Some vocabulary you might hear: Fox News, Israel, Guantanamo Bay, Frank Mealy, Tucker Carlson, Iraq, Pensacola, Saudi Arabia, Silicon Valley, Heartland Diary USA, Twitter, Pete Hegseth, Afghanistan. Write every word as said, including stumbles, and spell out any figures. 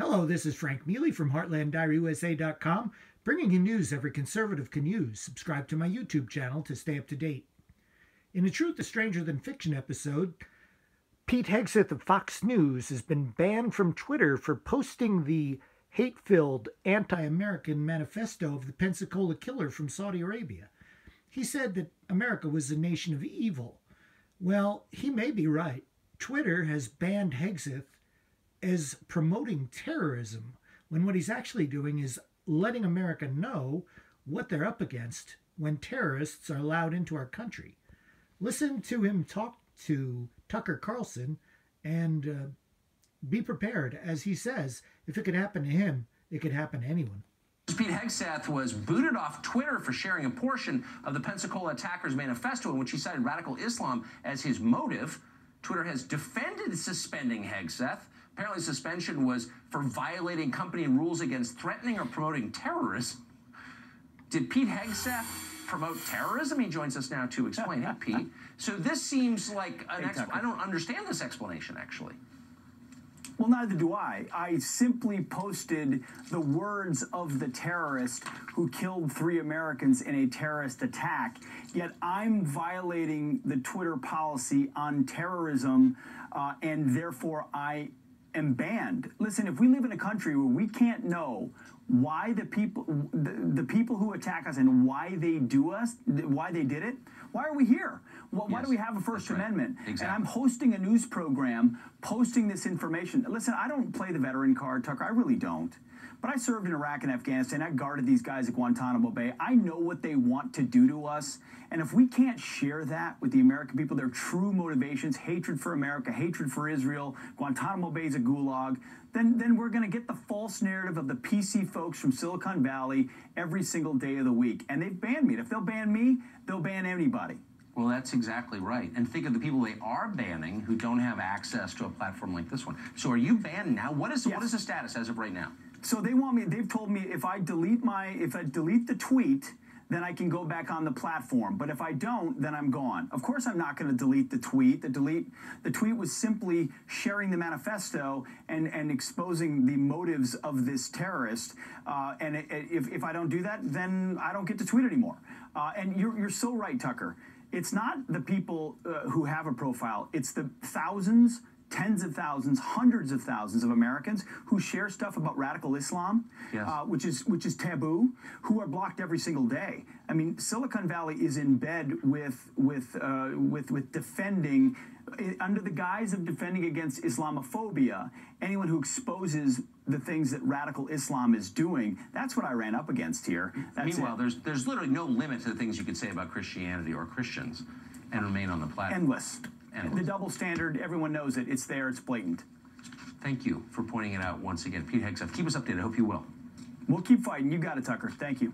Hello, this is Frank Mealy from Heartland Diary U S A dot com, bringing you news every conservative can use. Subscribe to my YouTube channel to stay up to date. In a Truth is Stranger Than Fiction episode, Pete Hegseth of Fox News has been banned from Twitter for posting the hate-filled anti-American manifesto of the Pensacola killer from Saudi Arabia. He said that America was a nation of evil. Well, he may be right. Twitter has banned Hegseth as promoting terrorism, when what he's actually doing is letting America know what they're up against when terrorists are allowed into our country. Listen to him talk to Tucker Carlson and uh, be prepared. As he says, if it could happen to him, it could happen to anyone. Pete Hegseth was booted off Twitter for sharing a portion of the Pensacola attacker's manifesto in which he cited radical Islam as his motive. Twitter has defended suspending Hegseth. Apparently, suspension was for violating company rules against threatening or promoting terrorism. Did Pete Hegseth promote terrorism? He joins us now to explain. Hey, Pete. So this seems like an hey, I don't understand this explanation, actually. Well, neither do I. I simply posted the words of the terrorist who killed three Americans in a terrorist attack, yet I'm violating the Twitter policy on terrorism, uh, and therefore I am banned. Listen, if we live in a country where we can't know why the people the, the people who attack us and why they do us, why they did it, why are we here? Why, yes, why do we have a First Amendment? Right. Exactly. And I'm hosting a news program, posting this information. Listen, I don't play the veteran card, Tucker. I really don't. But I served in Iraq and Afghanistan. I guarded these guys at Guantanamo Bay. I know what they want to do to us. And if we can't share that with the American people, their true motivations, hatred for America, hatred for Israel, Guantanamo Bay is a gulag, then, then we're going to get the false narrative of the P C folks from Silicon Valley every single day of the week. And they've banned me. And if they'll ban me, they'll ban anybody. Well, that's exactly right. And think of the people they are banning who don't have access to a platform like this one. So are you banned now? What is, yes. What is the status as of right now? So they want me, they've told me if I delete my, if I delete the tweet, then I can go back on the platform. But if I don't, then I'm gone. Of course, I'm not going to delete the tweet. The delete, the tweet was simply sharing the manifesto and, and exposing the motives of this terrorist. Uh, and it, it, if, if I don't do that, then I don't get to tweet anymore. Uh, and you're, you're so right, Tucker. It's not the people uh, who have a profile. It's the thousands, tens of thousands, hundreds of thousands of Americans who share stuff about radical Islam, yes. uh, which is which is taboo, who are blocked every single day. I mean, Silicon Valley is in bed with with uh, with with defending, under the guise of defending against Islamophobia, anyone who exposes the things that radical Islam is doing. That's what I ran up against here. That's Meanwhile, it. there's there's literally no limit to the things you could say about Christianity or Christians and remain on the platform. Endless. Endless. The double standard, everyone knows it. It's there. It's blatant. Thank you for pointing it out once again. Pete Hegseth, keep us updated. I hope you will. We'll keep fighting. You got it, Tucker. Thank you.